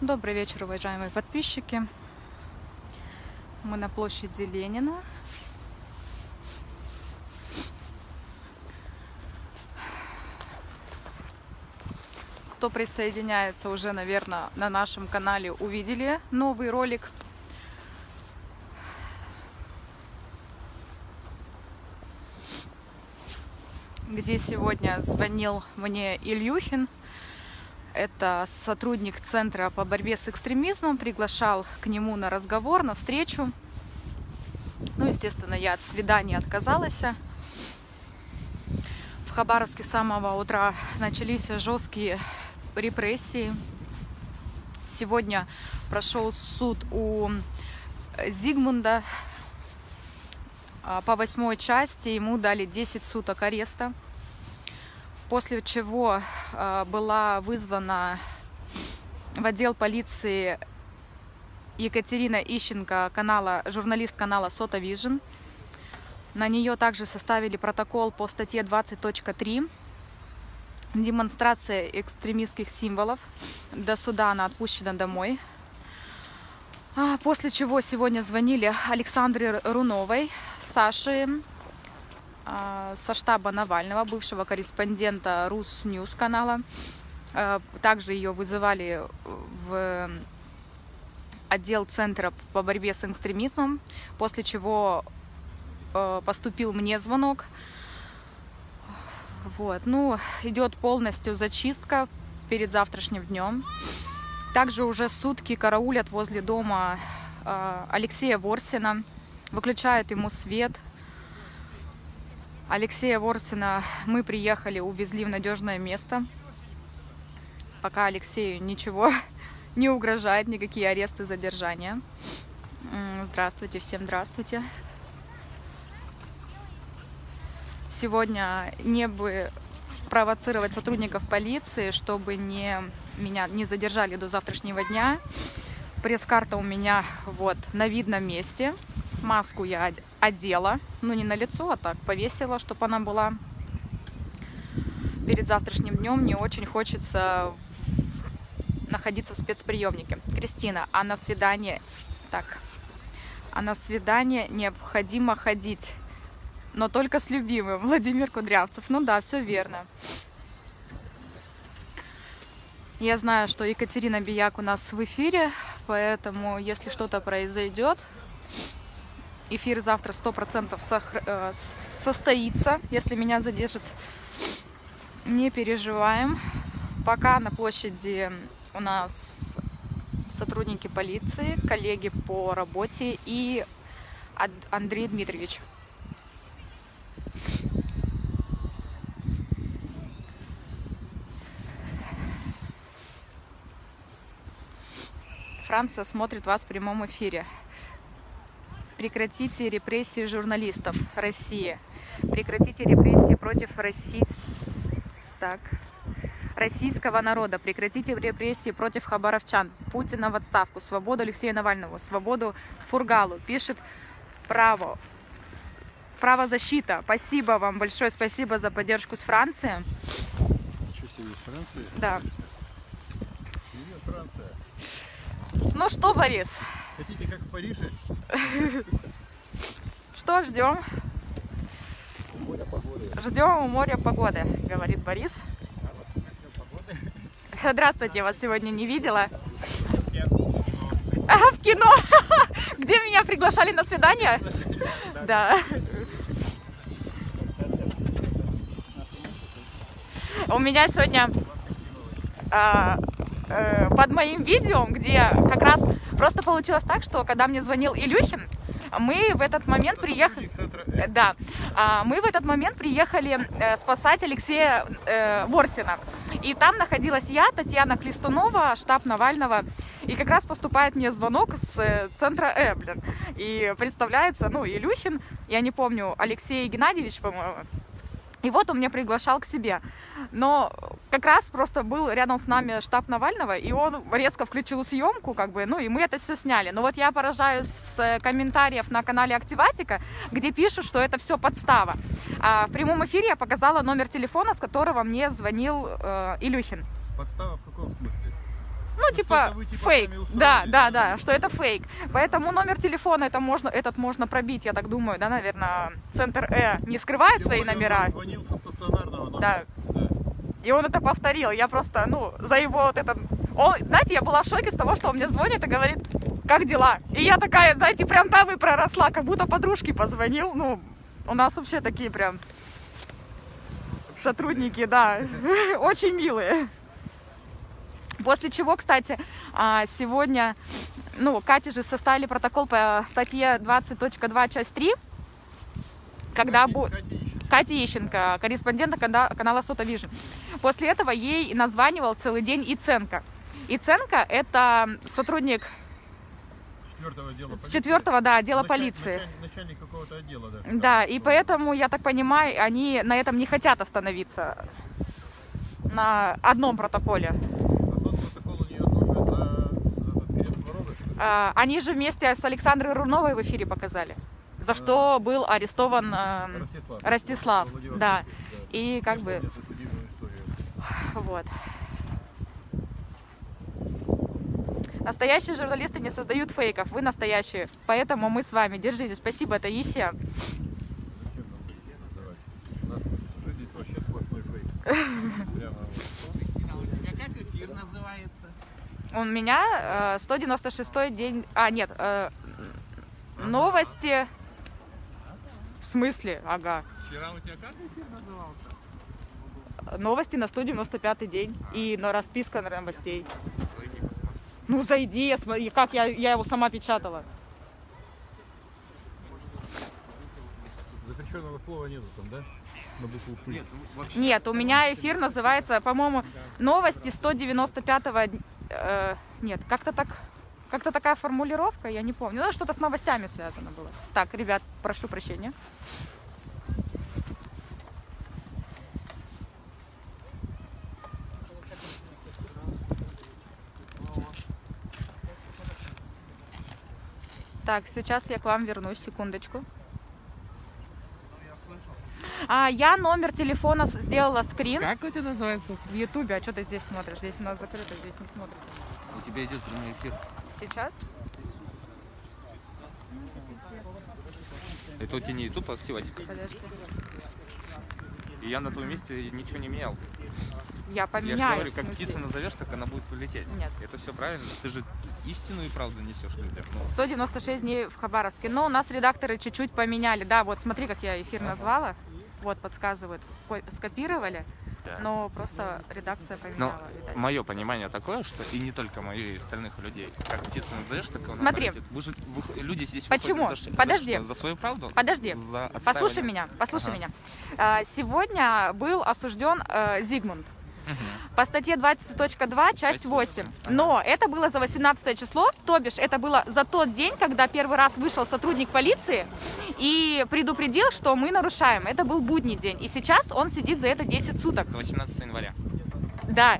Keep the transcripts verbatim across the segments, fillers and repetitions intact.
Добрый вечер, уважаемые подписчики. Мы на площади Ленина. Кто присоединяется, уже, наверное, на нашем канале увидели новый ролик. Где сегодня звонил мне Ильюхин. Это сотрудник Центра по борьбе с экстремизмом, приглашал к нему на разговор, на встречу. Ну, естественно, я от свидания отказалась. В Хабаровске с самого утра начались жесткие репрессии. Сегодня прошел суд у Зигмунда по восьмой части. Ему дали десять суток ареста. После чего была вызвана в отдел полиции Екатерина Ищенко, канала, журналист канала Sotavision. На нее также составили протокол по статье двадцать точка три. Демонстрация экстремистских символов. До суда она отпущена домой. После чего сегодня звонили Александре Руновой, Саше, со штаба Навального, бывшего корреспондента Рус-Ньюс-канала. Также ее вызывали в отдел Центра по борьбе с экстремизмом, после чего поступил мне звонок. Вот. Ну, идет полностью зачистка перед завтрашним днем. Также уже сутки караулят возле дома Алексея Ворсина, выключают ему свет. Алексея Ворсина мы приехали, увезли в надежное место. Пока Алексею ничего не угрожает, никакие аресты, задержания. Здравствуйте, всем здравствуйте. Сегодня не бы провоцировать сотрудников полиции, чтобы не, меня не задержали до завтрашнего дня. Пресс-карта у меня вот на видном месте. Маску я одела, ну не на лицо, а так повесила, чтобы она была. Перед завтрашним днем мне очень хочется находиться в спецприемнике. Кристина, а на свидание, так, а на свидание необходимо ходить, но только с любимым. Владимир Кудрявцев, ну да, все верно. Я знаю, что Екатерина Бияк у нас в эфире, поэтому если что-то произойдет, эфир завтра сто процентов состоится, если меня задержит. Не переживаем. Пока на площади у нас сотрудники полиции, коллеги по работе и Андрей Дмитриевич. Франция смотрит вас в прямом эфире. Прекратите репрессии журналистов России. Прекратите репрессии против российс... так. российского народа. Прекратите репрессии против хабаровчан. Путина в отставку. Свободу Алексею Навальному. Свободу Фургалу. Пишет право. Правозащита. Спасибо вам большое. Спасибо за поддержку с Франции. Что, сегодня Франция? Да. Привет, Франция. Ну что, Борис? Хотите, как в Париже? Что, ждем? Ждем у моря погоды, говорит Борис. Здравствуйте, я вас сегодня не видела. А, в кино? Где меня приглашали на свидание? Да. У меня сегодня... под моим видео, где как раз просто получилось так, что когда мне звонил Илюхин, мы в этот момент приехали, да, мы в этот момент приехали спасать Алексея Ворсина, и там находилась я, Татьяна Клистунова, штаб Навального, и как раз поступает мне звонок с центра Э, блин, и представляется, ну, Илюхин, я не помню, Алексей Геннадьевич, по-моему. И вот он меня приглашал к себе, но как раз просто был рядом с нами штаб Навального, и он резко включил съемку, как бы, ну и мы это все сняли. Но вот я поражаюсь с комментариев на канале Activatica, где пишут, что это все подстава. А в прямом эфире я показала номер телефона, с которого мне звонил э, Илюхин. Подстава в каком смысле? Ну, ну типа, вы, типа фейк. Да, да, да, что это фейк. Поэтому номер телефона это можно, этот можно пробить, я так думаю, да, наверное, Центр Э не скрывает Сегодня свои номера. Он звонил со стационарного номера. Да. Да. И он это повторил. Я просто, ну, за его вот этот. Он, знаете, я была в шоке с того, что он мне звонит и говорит, как дела? И я такая, знаете, прям там и проросла, как будто подружке позвонил. Ну, у нас вообще такие прям сотрудники, да, очень милые. После чего, кстати, сегодня, ну, Кате же составили протокол по статье двадцать точка два, часть три, когда будет... Катя Ищенко, корреспондента канала Sotavision. После этого ей названивал целый день Иценко. Иценко – это сотрудник четвертого да, отдела началь, полиции. Началь, начальник какого-то отдела. Да, да и поэтому, я так понимаю, они на этом не хотят остановиться. На одном протоколе. Они же вместе с Александрой Руновой в эфире показали, за что был арестован э, Ростислав. Ростислав, Ростислав да. да. И как бы... Вот. Настоящие журналисты не создают фейков, вы настоящие, поэтому мы с вами. Держитесь. Спасибо, Таисия. У меня сто девяносто шестой день... А, нет, новости... В смысле? Ага. Вчера у тебя как эфир назывался? Новости на сто девяносто пятый день. А. И на расписка на новостей. Зайди, ну зайди, я смотри, как я, я его сама печатала. Запрещенного слова нету там, да? На букву «П». Нет, вообще... Нет, у меня эфир называется, по-моему, новости сто девяносто пятого дня. Э, нет, как-то так, как-то такая формулировка, я не помню. Ну, что-то с новостями связано было. Так, ребят, прошу прощения. Так, сейчас я к вам вернусь, секундочку. А, я номер телефона сделала скрин. Как у тебя называется? В Ютубе. А что ты здесь смотришь? Здесь у нас закрыто, здесь не смотрят. У тебя идет прямой эфир. Сейчас? Это у тебя не Ютуб, а Activatica. Подожди. И я на твоем месте ничего не менял. Я поменяю. Я же говорю, как птицу назовешь, так она будет полететь. Нет. Это все правильно. Ты же истину и правду несешь людям. сто девяносто шесть дней в Хабаровске. Но у нас редакторы чуть-чуть поменяли. Да, вот смотри, как я эфир назвала. Вот, подсказывают. Скопировали. Да. Но просто редакция поменяла. Но мое понимание такое, что и не только мое, и остальных людей. Как птицу назовешь, так она Смотри. полетит. Вы же, вы, люди здесь Почему? За, Подожди. За, за свою правду? Подожди. За послушай меня. Послушай ага. меня. А, сегодня был осужден а, Зигмунд. По статье двадцать точка два, часть восемь. Но это было за восемнадцатое число, то бишь это было за тот день, когда первый раз вышел сотрудник полиции и предупредил, что мы нарушаем. Это был будний день. И сейчас он сидит за это десять суток. За восемнадцатое января. Да.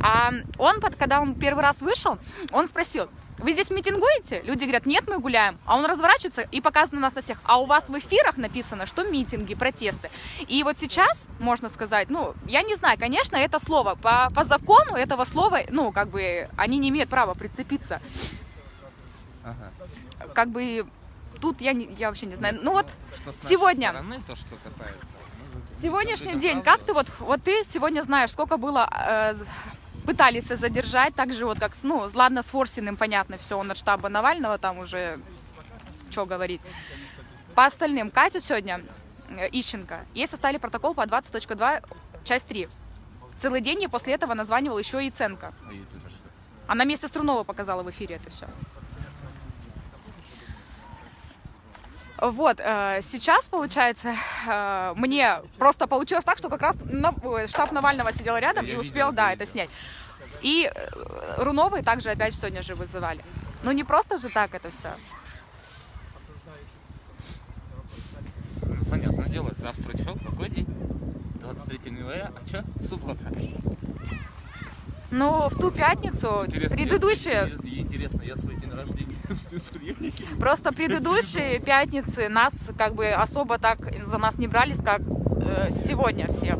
А он, когда он первый раз вышел, он спросил, вы здесь митингуете? Люди говорят, нет, мы гуляем. А он разворачивается и показывает нас на всех. А у вас в эфирах написано, что митинги, протесты. И вот сейчас, можно сказать, ну, я не знаю, конечно, это слово. По, по закону этого слова, ну, как бы, они не имеют права прицепиться. Ага. Как бы, тут я, не, я вообще не знаю. Ну вот, что сегодня... Стороны, то, что касается, ну, сегодняшний день, как ты вот, вот ты сегодня знаешь, сколько было... Э, пытались задержать, так же вот как, ну, ладно, с Ворсиным, понятно, все, он от штаба Навального, там уже, что говорить. По остальным, Катю сегодня, Ищенко, ей составили протокол по двадцать точка два, часть три. Целый день ей после этого названивал еще и Ценко. Она вместе с Рунова показала в эфире это все. Вот, сейчас, получается, мне просто получилось так, что как раз штаб Навального сидел рядом и успел, да, это снять. И Руновой также опять сегодня же вызывали. Ну не просто же так это все. Понятно дело, завтра что, какой день? двадцать третье января, а что? Суббота. Ну, в ту пятницу, интересно, предыдущие... Я, интересно, я свой день рождения. Просто предыдущие пятницы нас как бы особо так за нас не брались, как э, сегодня все.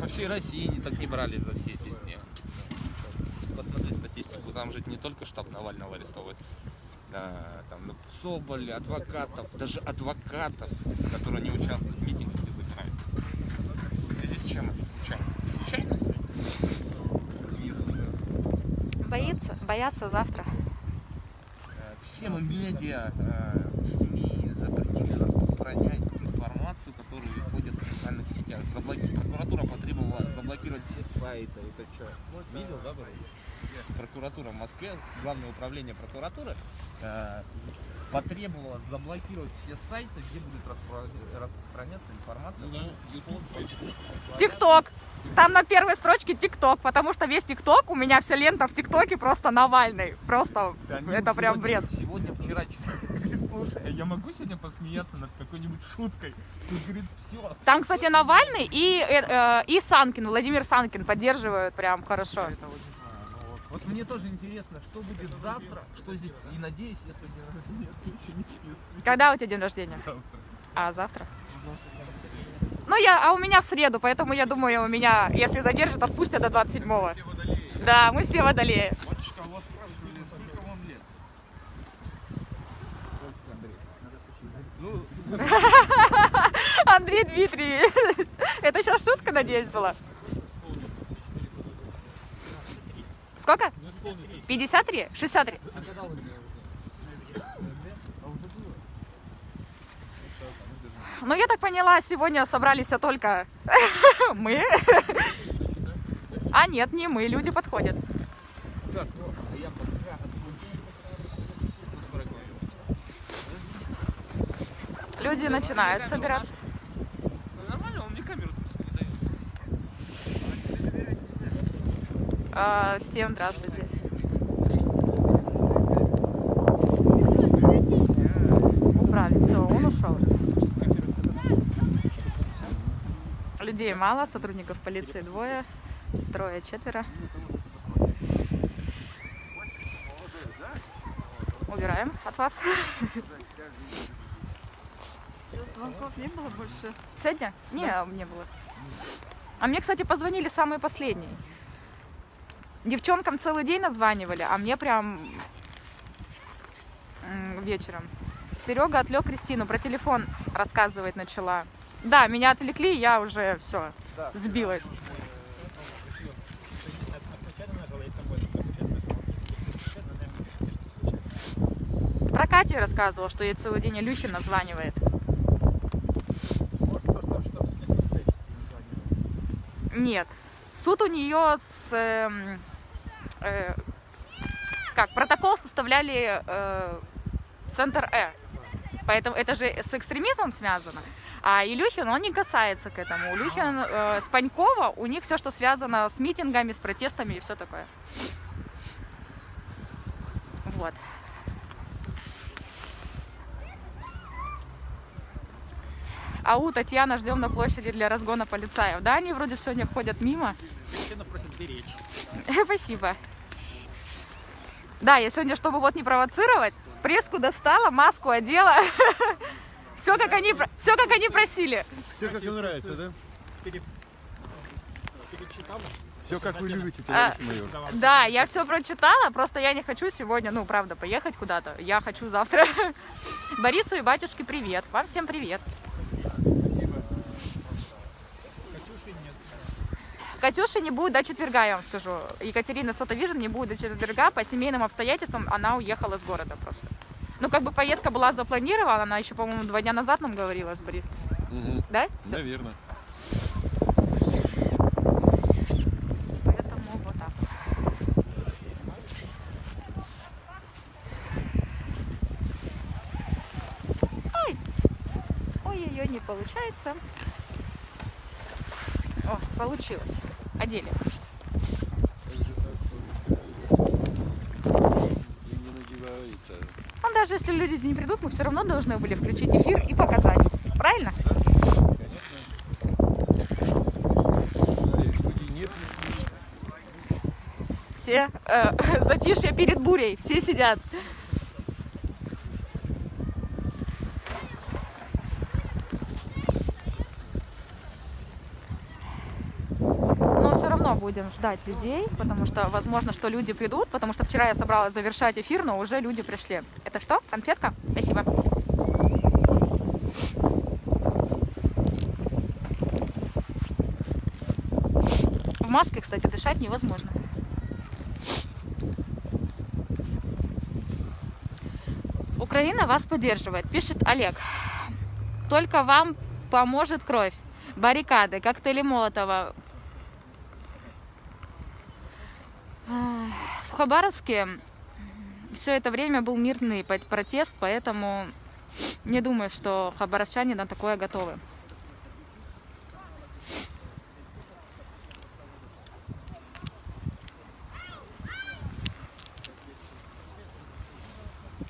По всей России не так не брали за все эти дни. Посмотри статистику. там же не только штаб Навального арестовывает, а, там, ну, Соболь, адвокатов, даже адвокатов, которые не участвуют в митингах, не забирают. В связи с чем это случайно? Случайность? Боится, боятся завтра. Всем медиа, СМИ запретили распространять информацию, которая выходит в социальных сетях. Заблоки... Прокуратура потребовала заблокировать все сайты. Это что? Видел, да, Борис? Прокуратура в Москве, главное управление прокуратуры, э, потребовало заблокировать все сайты, где будет распро... распространяться информация. ТикТок! Там на первой строчке ТикТок, потому что весь ТикТок, у меня вся лента в ТикТоке просто Навальный. Просто да, это сегодня, прям бред. Сегодня, вчера, слушай, я могу сегодня посмеяться над какой-нибудь шуткой? Тут, говорит, все. Там, кстати, Навальный и, э, э, и Санкин, Владимир Санкин поддерживают прям хорошо. Это очень... Вот мне тоже интересно, что будет завтра, что здесь, и надеюсь, если день рождения, то еще не честно. Когда у тебя день рождения? Завтра. А, завтра? Ну, я, а у меня в среду, поэтому я думаю, у меня, если задержат, отпустят до двадцать седьмого. Да, мы все водолеи. Батюшка, у вас спрашивали, сколько вам лет? Андрей Дмитриевич, это сейчас шутка, надеюсь, была? Сколько? пятьдесят три? шестьдесят три? Ну, я так поняла, сегодня собрались только мы. А нет, не мы, люди подходят. Люди начинают собираться. Нормально, он мне камеру смысл не дает. Всем здравствуйте. Убрали, все, он ушел. Людей мало, сотрудников полиции двое, трое, четверо. Убираем от вас. Звонков не было больше? Сегодня? Не, да. Не было. А мне, кстати, позвонили самые последние. Девчонкам целый день названивали, а мне прям вечером. Серега отвлек Кристину, про телефон рассказывать начала. Да, меня отвлекли, я уже все, да, сбилась. Про Катю рассказывала, что ей целый день Ильюхин названивает. Нет. Суд у нее с... Э, э, как? Протокол составляли э, Центр Э. Поэтому это же с экстремизмом связано. А Ильюхин, он не касается к этому. Ильюхин э, с Панькова, у них все, что связано с митингами, с протестами и все такое. Вот. Ау, Татьяна, ждем на площади для разгона полицаев. Да, они вроде сегодня ходят мимо. Татьяна просит беречь. Спасибо. Да, я сегодня, чтобы вот не провоцировать, преску достала, маску одела. Все, как они, все, как они просили. Все, как им нравится, да? Все, как вы любите, товарищ майор. Да, я все прочитала, просто я не хочу сегодня, ну, правда, поехать куда-то. Я хочу завтра. Борису и батюшке привет. Вам всем привет. Катюши не будет до четверга, я вам скажу. Екатерина Sotavision не будет до четверга. По семейным обстоятельствам она уехала из города просто. Ну, как бы поездка была запланирована. Она еще, по-моему, два дня назад нам говорила с Борис. Угу. Да? Наверное. Поэтому вот так. Ой-ой-ой, не получается. О, получилось. Одели. Он даже если люди не придут, мы все равно должны были включить эфир и показать. Правильно? Да, конечно. Все э, затишье перед бурей. Все сидят. будем ждать людей, потому что возможно, что люди придут, потому что вчера я собралась завершать эфир, но уже люди пришли. Это что? Конфетка? Спасибо. В маске, кстати, дышать невозможно. Украина вас поддерживает, пишет Олег. Только вам поможет кровь, баррикады, коктейли Молотова. В Хабаровске все это время был мирный протест, поэтому не думаю, что хабаровчане на такое готовы.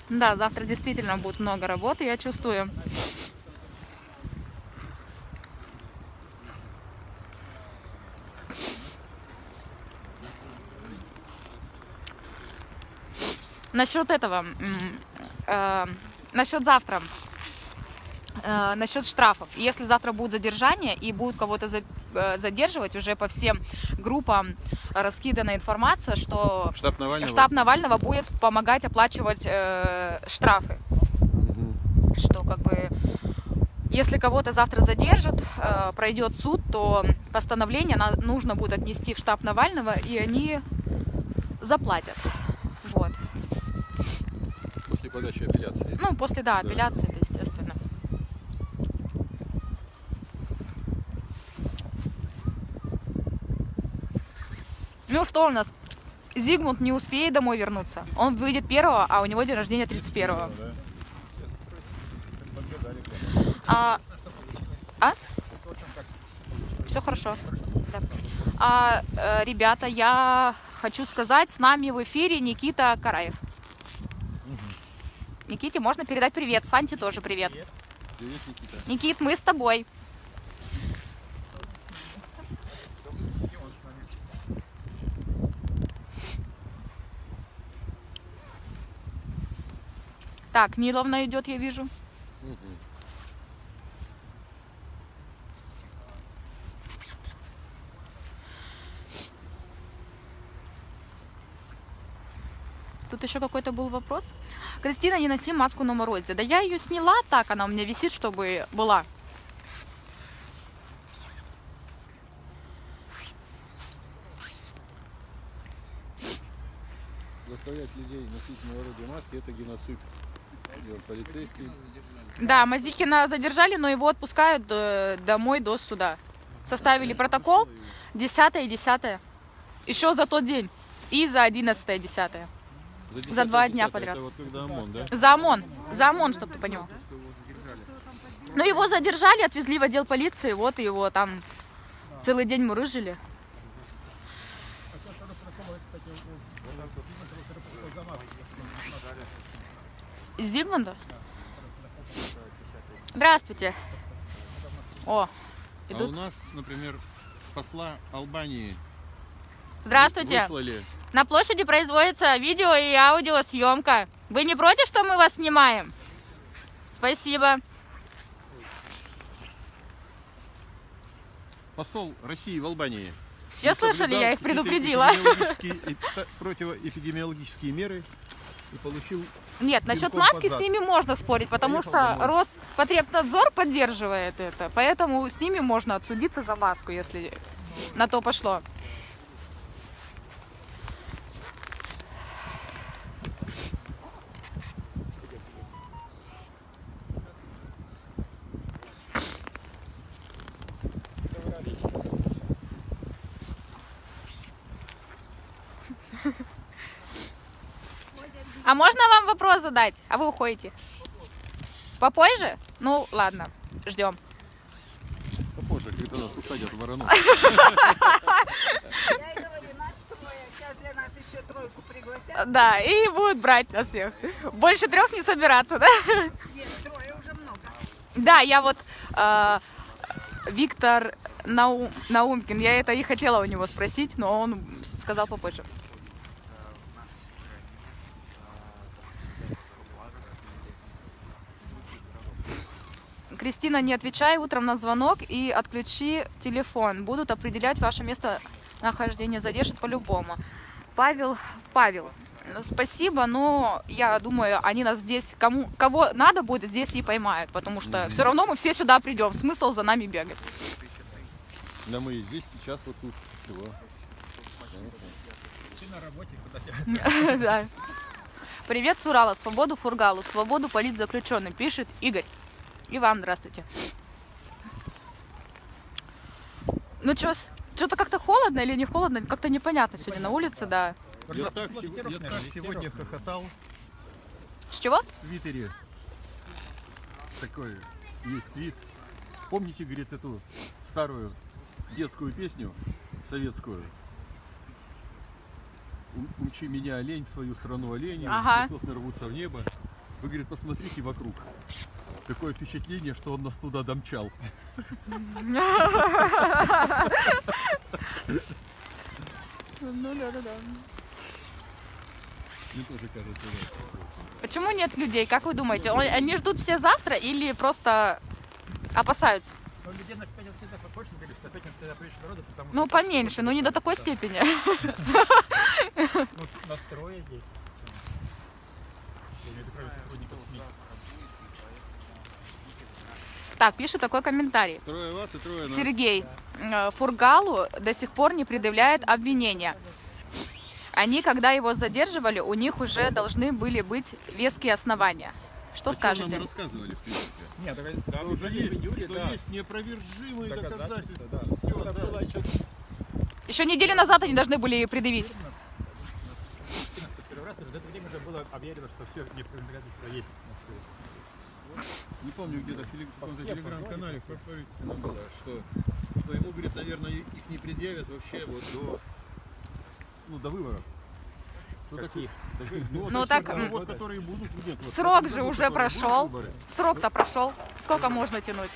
Да, завтра действительно будет много работы, я чувствую. Насчет этого, э, насчет завтра, э, насчет штрафов. Если завтра будет задержание и будут кого-то за, э, задерживать, уже по всем группам раскидана информация, что штаб Навального, штаб Навального будет помогать оплачивать э, штрафы. Угу. Что как бы, если кого-то завтра задержат, э, пройдет суд, то постановление на, нужно будет отнести в штаб Навального, и они заплатят. Вот. После подачи апелляции. Ну, после, да, да. апелляции, это естественно. Ну что у нас? Зигмунд не успеет домой вернуться. Он выйдет первого, а у него день рождения тридцать первого. А... а? Все хорошо. Да. А, ребята, я хочу сказать, с нами в эфире Никита Караев. Никите можно передать привет. Санте тоже привет. Привет. Привет, Никита. Никит, мы с тобой. Так, Ниловна идет, я вижу. Угу. Тут еще какой-то был вопрос. Кристина, не носи маску на морозе. Да я ее сняла, так она у меня висит, чтобы была. Заставлять людей носить на морозе маски — это геноцид. Полицейские. Да, Мазикина задержали, но его отпускают домой до суда. Составили протокол десятое и десятое. Еще за тот день. И за одиннадцатое и десятое. За, за два дня подряд. Вот ОМОН, да? За ОМОН. За ОМОН, чтобы ты понял. Но его задержали, отвезли в отдел полиции, вот его там целый день мурыжили. Из Зигмунда? Здравствуйте. О, идут. А у нас, например, посла Албании. Здравствуйте. Выслали. На площади производится видео и аудиосъемка. Вы не против, что мы вас снимаем? Спасибо. Посол России в Албании. Все слышали, я их предупредила. Противоэпидемиологические меры и получил... Нет, насчет маски с ними можно спорить, потому что Роспотребнадзор поддерживает это. Поэтому с ними можно отсудиться за маску, если на то пошло. А можно вам вопрос задать? А вы уходите? Попозже? Ну, ладно, ждем. Попозже, когда нас усадят в Воронов. Я и говорила, что сейчас для нас еще тройку пригласят. Да, и будут брать нас всех. Больше трех не собираться, да? Нет, трое уже много. Да, я вот... Виктор Наумкин, я это и хотела у него спросить, но он сказал попозже. Кристина, не отвечай утром на звонок и отключи телефон. Будут определять ваше место нахождение задержат по-любому. Павел, Павел, спасибо, но я думаю, они нас здесь, кому, кого надо будет, здесь и поймают, потому что mm-hmm. все равно мы все сюда придем, смысл за нами бегать. Да мы здесь сейчас вот тут чего? На работе, куда да. Привет, Сурала, свободу Фургалу, свободу политзаключенным, пишет Игорь. И вам здравствуйте. Ну что, что-то как-то холодно или не холодно, как-то непонятно сегодня на улице, да. Я так сегодня хохотал. С чего? В Твиттере такой есть твит. Помните, говорит, эту старую детскую песню советскую? Учи меня, олень, свою страну оленей, ага. Сосны рвутся в небо. Вы, говорит, посмотрите вокруг. Такое впечатление, что он нас туда домчал. Ну да, да, да. Мне тоже кажется, да. Почему нет людей? Как вы думаете? Они ждут все завтра или просто опасаются? Ну, людей на пятницу всегда побольше, на пятницу всегда прилично народу, потому что... Ну, поменьше, но не до такой степени. Ну, настрое здесь. Так, пишет такой комментарий. Трое вас и трое нас. Сергей, Фургалу до сих пор не предъявляет обвинения. Они, когда его задерживали, у них уже должны были быть веские основания. Что а скажете? Нам рассказывали, в принципе. Нет, так, да, уже есть, в июле, да. Есть неопровержимые доказательства. доказательства да. Все, да. Было еще... еще неделю назад они должны были предъявить. четырнадцатого, первый раз, в это время уже было объявлено, что все неопровержимое есть. Не помню, где-то в телеграм-канале было, что, что ему, говорит, наверное, их не предъявят вообще вот до, ну, до выборов. Таких? Таких? Ну, ну так, ну, вот, которые будут, нет, вот, срок же будут, уже прошел, срок-то прошел, сколько можно тянуть?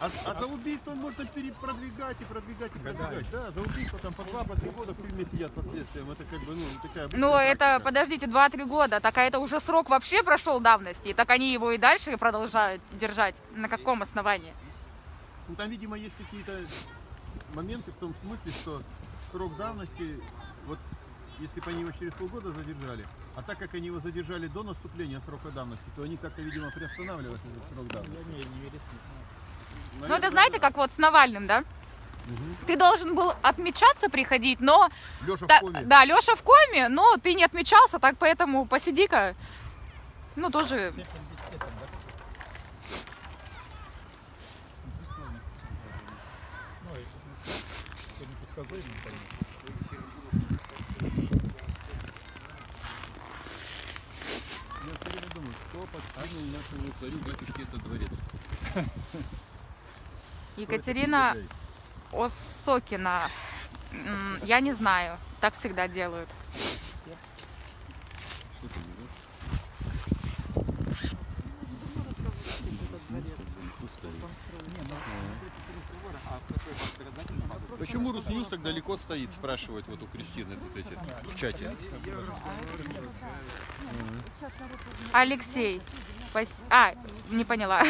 А, а за убийство можно перепродвигать и продвигать и продвигать, да, за убийство там по два-три года в тюрьме сидят под следствием, это как бы, ну, такая... Ну это, подождите, два-три года, так а это уже срок вообще прошел давности, так они его и дальше продолжают держать, на каком основании? Ну там, видимо, есть какие-то моменты в том смысле, что срок давности, вот... Если бы они его через полгода задержали, а так как они его задержали до наступления срока давности, то они как-то, видимо, приостанавливают этот срок давности. Ну это, знаете, как вот с Навальным, да? Угу. Ты должен был отмечаться, приходить, но... Леша Та... в коме. Да, Леша в коме, но ты не отмечался, так поэтому посиди-ка. Ну тоже... Екатерина Осокина. Я не знаю. Так всегда делают. Почему Рус-Ньюс так далеко стоит, спрашивают вот у Кристины вот эти в чате. Алексей. А, не поняла.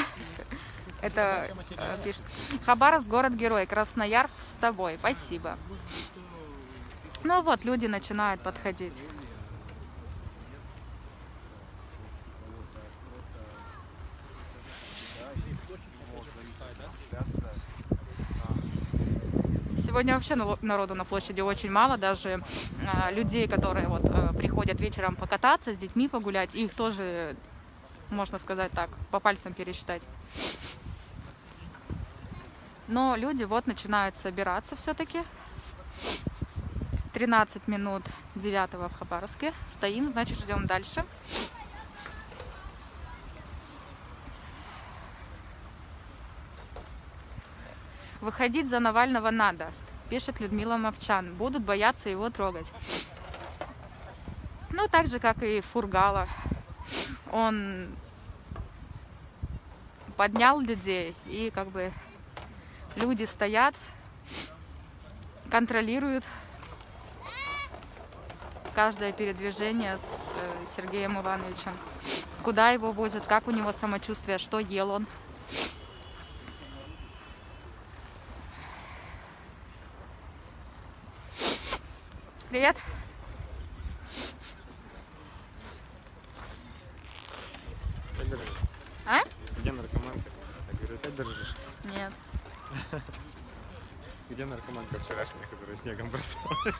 Это пишет. Хабаровск, город-герой. Красноярск с тобой. Спасибо. Ну вот, люди начинают подходить. Сегодня вообще народу на площади очень мало, даже э, людей, которые вот, э, приходят вечером покататься, с детьми погулять, их тоже, можно сказать так, по пальцам пересчитать. Но люди вот начинают собираться все-таки. тринадцать минут девятого в Хабаровске. Стоим, значит, ждем дальше. Выходить за Навального надо, пишет Людмила Мавчан. Будут бояться его трогать. Ну, так же, как и Фургала. Он поднял людей, и как бы люди стоят, контролируют каждое передвижение с Сергеем Ивановичем. Куда его возят, как у него самочувствие, что ел он. Привет. А? Где наркоманка? Я говорю, опять дрожишь? Нет. Где наркоманка вчерашняя, которая снегом бросалась?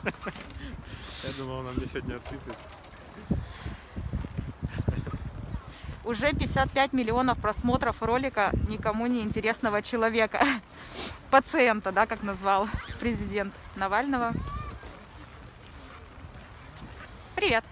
Я думал, она мне сегодня отсыпет. Уже пятьдесят пять миллионов просмотров ролика никому не интересного человека. Пациента, да, как назвал президент Навального. Привет.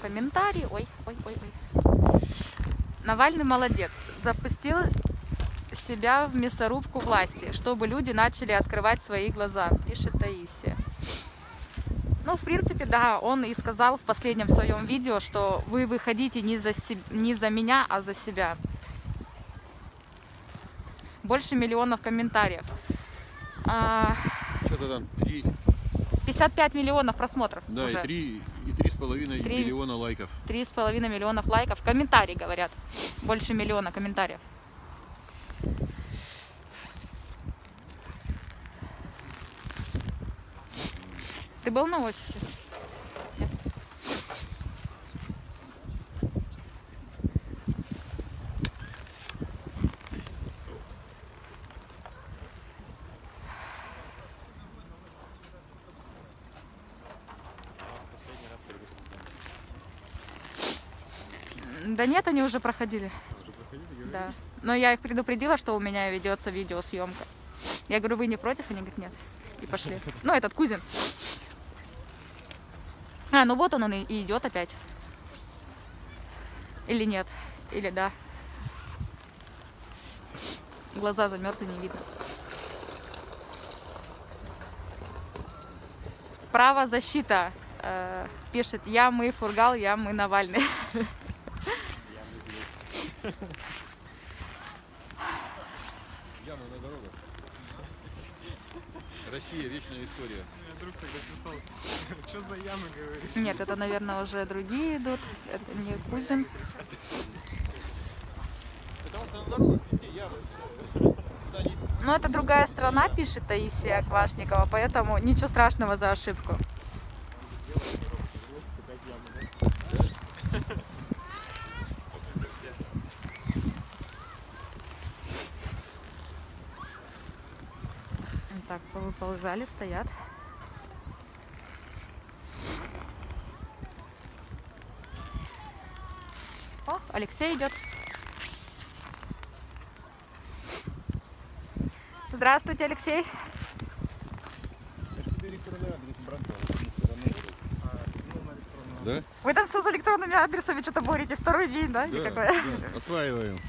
Комментарий. Ой, ой, ой, ой. Навальный молодец. Запустил себя в мясорубку власти, чтобы люди начали открывать свои глаза, пишет Таисия. Ну, в принципе, да, он и сказал в последнем своем видео, что вы выходите не за, себе, не за меня, а за себя. Больше миллионов комментариев. А... Что-то там три... пятьдесят пять миллионов просмотров. Да, уже. И три с половиной миллиона лайков. три с половиной миллионов лайков. Комментарии, говорят. Больше миллиона комментариев. Ты был на офисе? Нет? Да нет, они уже проходили. Уже проходили, да. Но я их предупредила, что у меня ведется видеосъемка. Я говорю, вы не против? Они говорят, нет. И пошли. Ну, этот Кузин. А, ну вот он, он и идет опять. Или нет. Или да. Глаза замерзли, не видно. Правозащита. Э, пишет, я, мы, Фургал, я, мы, Навальный. Яма на дорогах. Россия, вечная история. Я друг тогда писал, что за ямы, говорит. Нет, это, наверное, уже другие идут. Это не Кузин. Но это другая страна, пишет Таисия Квашникова, поэтому ничего страшного за ошибку. Так, повыползали, стоят. О, Алексей идет. Здравствуйте, Алексей. Да? Вы там все за электронными адресами что-то боретесь, второй день, да? Да, да. Осваиваем.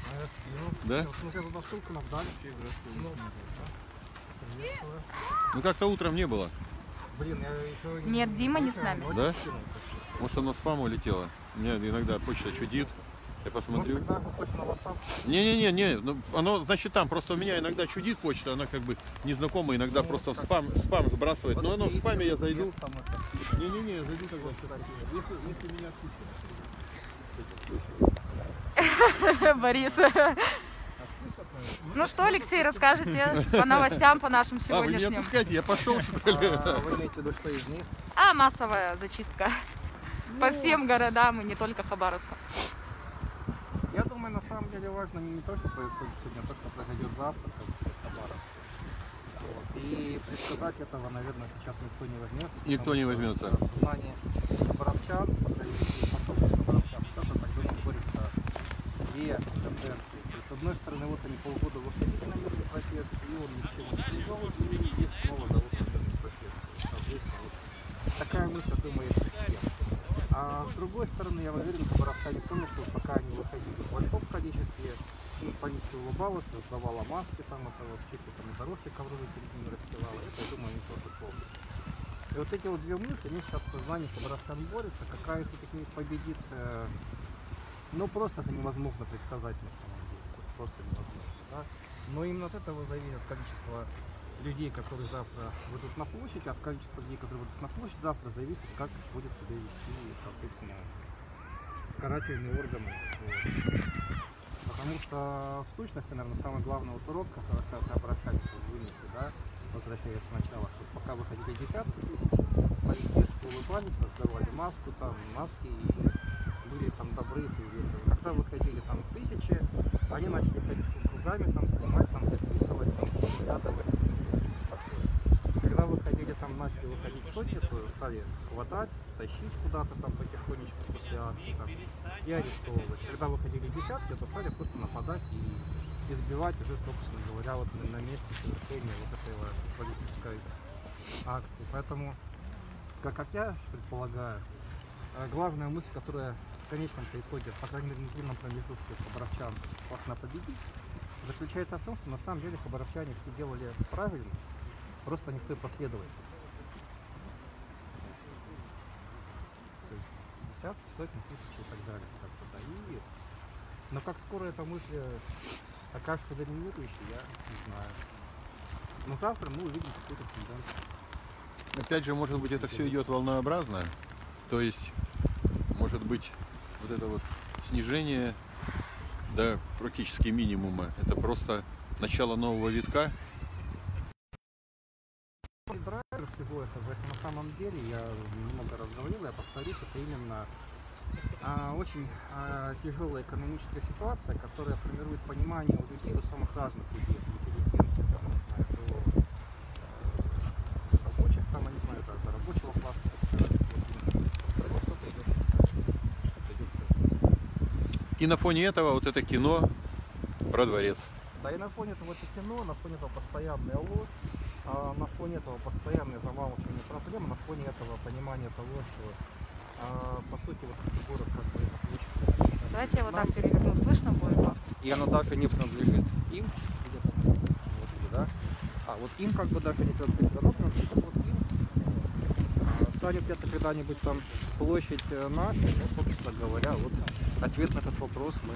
Да? Ну как-то утром не было. Блин, я еще... Нет, Дима не с нами. Да? Может, оно спам улетело. У меня иногда почта чудит. Я посмотрю. Не-не-не, ну, оно, значит, там просто у меня иногда чудит почта, она как бы незнакомая, иногда ну, просто в спам, спам сбрасывает. Вот но оно в спаме я зайду. Не-не-не, я зайду тогда. Если, если меня слышно. Борис. Ну что, Алексей, расскажете по новостям, по нашим сегодняшним? А, вы не отпускайте, я пошел, что ли? А, вы имеете в виду, что из них? А, массовая зачистка. Ну... По всем городам, и не только Хабаровску. Я думаю, на самом деле важно не то, что происходит сегодня, а то, что произойдет завтра, как все в Хабаровске. И предсказать этого, наверное, сейчас никто не возьмется. Никто не возьмется. Знание хабаровчан, способность хабаровчан, все, что так думаю, борется две тенденции. С одной стороны, вот они полгода выходили на мирный протест, и он ничего не привел, и их снова зовут на мирный протест. Вот такая мысль, думаю, есть. А с другой стороны, я уверен, что хабаровчане поняли, что пока они выходили в большом количестве, Полиция улыбалась, раздавала маски, там это чеки там на дорожке ковровые перед ними расстилала. Это, я думаю, они тоже помнят. И вот эти вот две мысли, они сейчас в сознании Хабаровчан борются, какая все-таки победит, э, ну просто это невозможно предсказать на самом деле, просто невозможно. Да? Но именно от этого зависит количество людей, которые завтра выйдут на площадь, от количества людей, которые выйдут на площадь, завтра зависит, как будет себя вести, соответственно, карательные органы. Потому что в сущности, наверное, самый главный вот урок, который обращались вынесли, да, возвращаясь сначала, что пока выходили десятки тысяч, полицейские улыбались, раздавали маску, там, маски, и были там добры, и когда выходили там тысячи, они начали ходить кругами, там, снимать, там, записывать, там, выглядывать. Когда выходили, там, начали выходить сотни, то стали хватать, тащить куда-то там потихонечку после акции, там, и арестовывать. Когда выходили десятки, то стали просто нападать и избивать уже, собственно говоря, вот на месте совершения вот этой политической акции. Поэтому, как я предполагаю, главная мысль, которая в конечном-то итоге, по крайней мере, в длинном промежутке хабаровчан должна победить, заключается в том, что на самом деле хабаровчане все делали правильно, просто не в той последовательности. То есть десятки, сотни, тысячи и так далее. Как-то, да, и... Но как скоро эта мысль окажется доминирующей, я не знаю. Но завтра мы увидим какую-то тенденцию. Опять же, может быть, это все идет волнообразно. То есть, может быть, вот это вот снижение до практически минимума. Это просто начало нового витка. Драйвер всего этого, это на самом деле, я много раз говорил, я повторюсь, это именно а, очень а, тяжелая экономическая ситуация, которая формирует понимание у людей, у самых разных людей, у интеллигенции, там, не знаю, у рабочих, там, не знаю, до рабочего класса, что-то идет, что-то идет. И на фоне этого вот это кино про дворец. Да, и на фоне этого это кино, на фоне этого постоянная ложь, а на фоне этого постоянное замалчивание проблем, на фоне этого понимания того, что а, по сути вот этот город как бы отличный. Давайте я вот так переверну, слышно будет? И оно даже не принадлежит им, где-то вот, где, да? А вот им как бы даже не принадлежит, оно принадлежит вот им. А, станет где-то когда-нибудь там площадь наша, ну, собственно говоря, вот ответ на этот вопрос мы...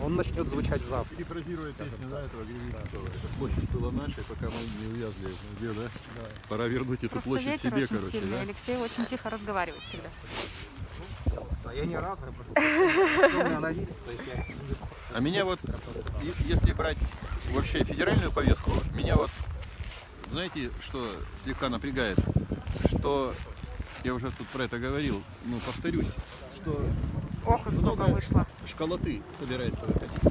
Он начнет звучать завтра. Перефразируя песню, да, этого Гривина. Эта площадь была нашей, пока мы не увязли. Где, да? Да. Пора вернуть эту просто площадь себе, очень короче. Да? Алексей очень тихо разговаривает всегда. Да, я не рад, а меня вот, если брать вообще федеральную повестку, меня вот, знаете, что слегка напрягает, что я уже тут про это говорил, ну повторюсь, что ох, сколько вышло. Школоты собирается выходить. По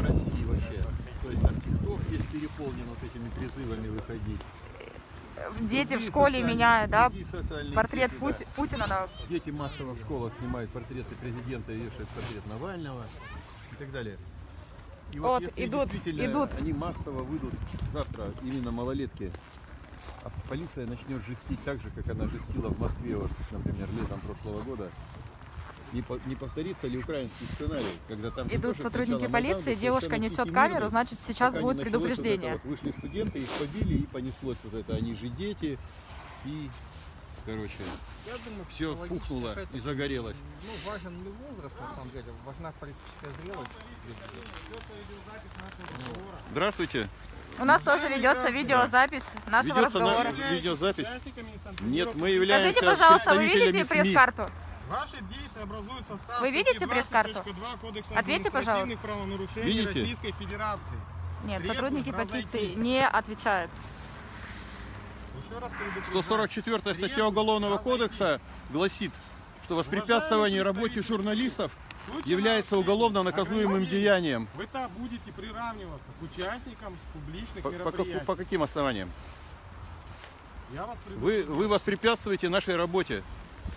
России вообще. То есть там ТикТок есть переполнен вот этими призывами выходить. Дети в школе меняют, да? Портрет сети, да. Путина. Да. Дети массово в школах снимают портреты президента и вешают портрет Навального и так далее. И вот, вот идут, идут. Они массово выйдут завтра, именно малолетки. А полиция начнет жестить так же, как она жестила в Москве, вот, например, летом прошлого года. Не, по, не повторится ли украинский сценарий, когда там... Идут сотрудники полиции, девушка несет камеру, значит сейчас будет предупреждение. Вот, вот вышли студенты, их побили, и понеслось вот это. Они же дети, и, короче, я думаю, все пухнуло и загорелось. Ну, важен ли возраст, на самом деле, важна политическая зрелость. Здравствуйте. У нас тоже ведется видеозапись нашего ведется разговора. На... Видеозапись? Нет, мы являемся. Скажите, пожалуйста, вы видите пресс-карту? Вы видите пресс-карту? Ответьте, пожалуйста. Видите? Российской Федерации. Нет, сотрудники полиции не отвечают. сто сорок четвёртая статья Уголовного кодекса гласит, что воспрепятствование работе журналистов является уголовно наказуемым деянием. Вы там будете приравниваться к участникам публичных мероприятий. По, по, по каким основаниям? Я вас вы, вы воспрепятствуете нашей работе.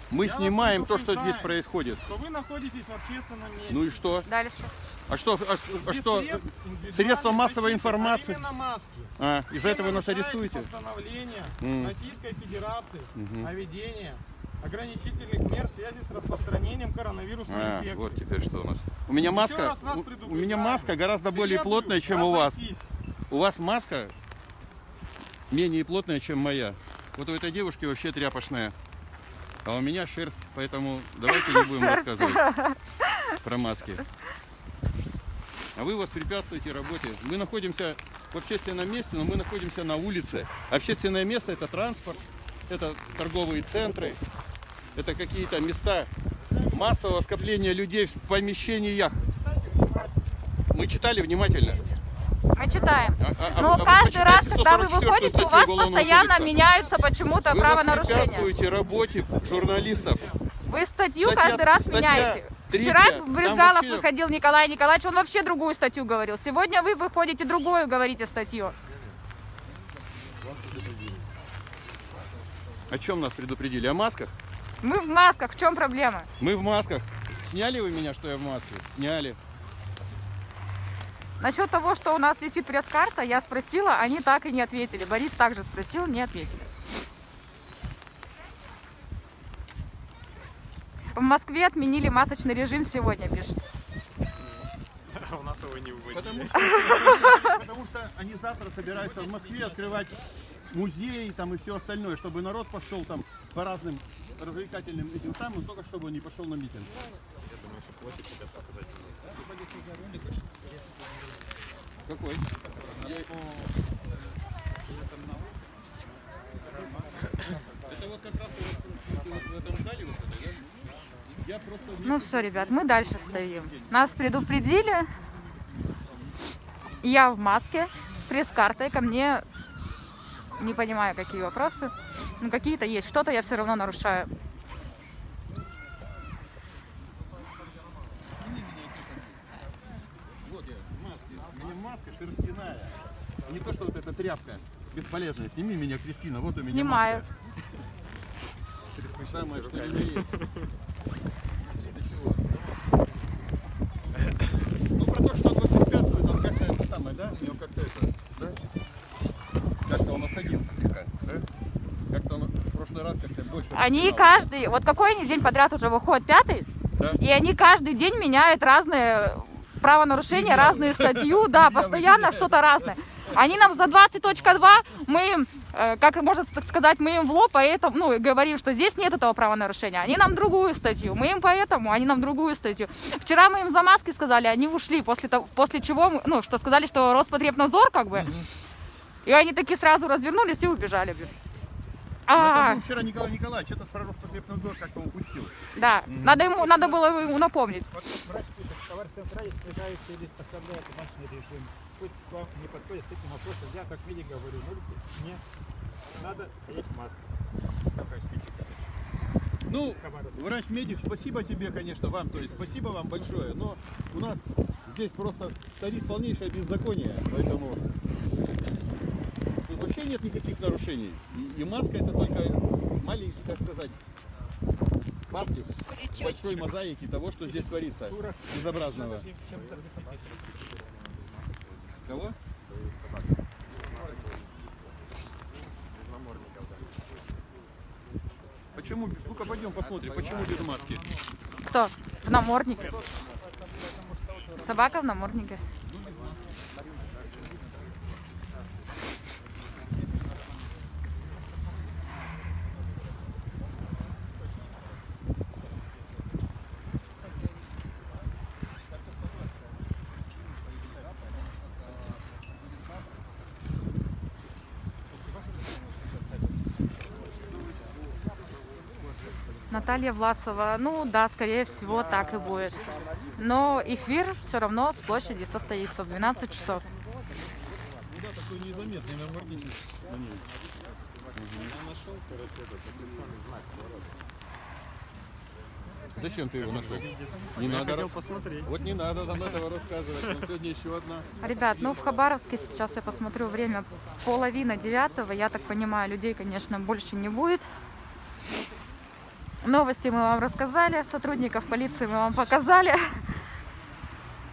Мы я снимаем то, что здесь происходит. Что вы находитесь в общественном месте. Ну и что? Дальше. А что? А, а что? Средств, средства массовой информации. А, из-за этого нас арестуете? Постановление Российской Федерации о ведении ограничительных мер в связи с распространением коронавирусной а, инфекции. Вот теперь что у нас. У меня маска, у, у меня маска гораздо более плотная, чем у вас. У вас маска менее плотная, чем моя. Вот у этой девушки вообще тряпочная. А у меня шерсть, поэтому давайте не будем рассказывать про маски. А вы воспрепятствуете работе. Мы находимся в общественном месте, но мы находимся на улице. Общественное место – это транспорт, это торговые центры, это какие-то места массового скопления людей в помещениях. Мы читали внимательно. Мы читаем. А, но а каждый раз, когда вы выходите, у вас постоянно кодекса. меняются почему-то правонарушения. Вы препятствуете работе журналистов. Вы статью статья, каждый раз статья... меняете. Вчера в Брызгалов вообще... выходил Николай Николаевич, он вообще другую статью говорил. Сегодня вы выходите другую, говорите статью. О чем нас предупредили? О масках? Мы в масках. В чем проблема? Мы в масках. Сняли вы меня, что я в маске? Сняли. Насчет того, что у нас висит пресс-карта, я спросила, они так и не ответили. Борис также спросил, не ответили. В Москве отменили масочный режим сегодня, пишет. У нас его не вводили. Потому что, потому что они завтра собираются в Москве открывать музей там, и все остальное, чтобы народ пошел там по разным развлекательным этим самым, но только чтобы он не пошел на митинг. Я думаю, что площадь тебя показать не будет. Какой? Я... Это вот как раз в этом зале вот это, да? Ну все, ребят, мы дальше стоим. Нас предупредили. Я в маске с пресс-картой. Ко мне не понимаю, какие вопросы. Ну какие-то есть. Что-то я все равно нарушаю. Вот я в маске. У меня маска шерстяная. Не то, что вот эта тряпка бесполезная. Сними меня, Кристина. Вот у меня снимаю. Маска. Снимаю. Ну про то, что он воспрепятствует, он как-то это самое, да? У него как-то это, да? Как-то он осадил слегка, да? Как-то он в прошлый раз как-то больше... Они начинал. Каждый, вот какой они день подряд уже выходят, пятый, да? И они каждый день меняют разные правонарушения, разные статью, да, постоянно что-то разное. Они нам за двадцать точка два, мы, как можно так сказать, мы им в лоб, поэтому, ну, говорим, что здесь нет этого правонарушения. Они нам другую статью, мы им поэтому, они нам другую статью. Вчера мы им за маски сказали, они ушли, после, того, после чего, мы, ну, что сказали, что Роспотребнадзор, как бы. И они такие сразу развернулись и убежали. А... Вчера Николай Николаевич этот про Роспотребнадзор как-то упустил. Да, надо, ему, надо было ему напомнить. К вам не подходит с этим вопросом, я как видите говорю, на улице не надо ходить в маске. Ну, врач-медик, спасибо тебе, конечно, вам, то есть спасибо вам большое, но у нас здесь просто стоит полнейшее беззаконие, поэтому тут вообще нет никаких нарушений. И, и маска это только маленький, как сказать, маски большой мозаики того, что здесь творится, безобразного. Кого? Почему? Ну-ка пойдем посмотрим, почему без маски? Кто? В наморднике. Собака в наморднике. Наталья Власова, ну да, скорее всего так и будет. Но эфир все равно с площади состоится в двенадцать часов. Зачем ты его нашел? Не надо. Хотел посмотреть. Вот не надо нам этого рассказывать. Но сегодня еще одна. Ребят, ну в Хабаровске сейчас я посмотрю время половина девятого. Я так понимаю, людей, конечно, больше не будет. Новости мы вам рассказали, сотрудников полиции мы вам показали.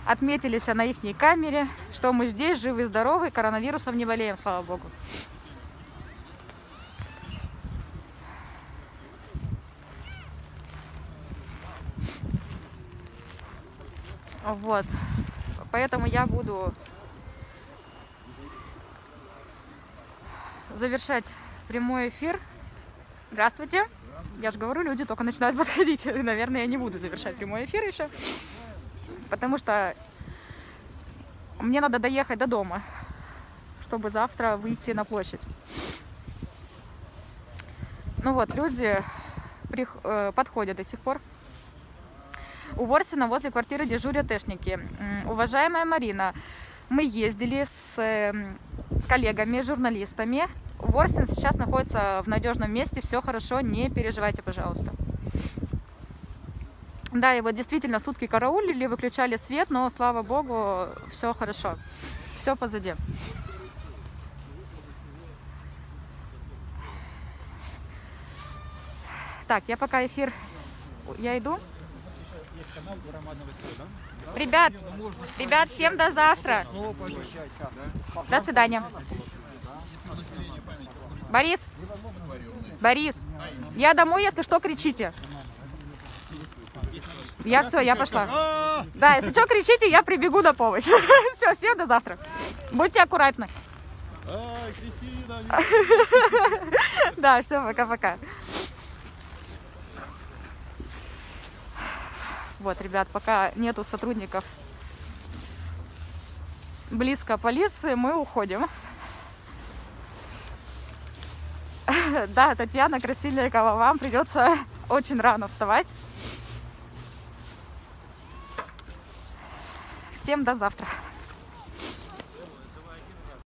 Отметились на их камере, что мы здесь живы-здоровы, коронавирусом не болеем, слава богу. Вот. Поэтому я буду завершать прямой эфир. Здравствуйте. Я же говорю, люди только начинают подходить. Наверное, я не буду завершать прямой эфир еще, потому что мне надо доехать до дома, чтобы завтра выйти на площадь. Ну вот, люди подходят до сих пор. У Ворсина возле квартиры дежурят тэшники. Уважаемая Марина, мы ездили с коллегами, журналистами. Ворсин сейчас находится в надежном месте, все хорошо, не переживайте, пожалуйста. Да, его действительно сутки караулили, выключали свет, но, слава богу, все хорошо, все позади. Так, я пока эфир, я иду. Канал громадного суда. Ребят, ребят, всем до завтра. До свидания. Борис, Борис, я домой, если что, кричите. Я все, я пошла. Да, если что, кричите, я прибегу на помощь. Все, всем до завтра. Будьте аккуратны. Да, все, пока-пока. Вот, ребят, пока нету сотрудников близко полиции, мы уходим. Да, Татьяна Красильникова, вам придется очень рано вставать. Всем до завтра.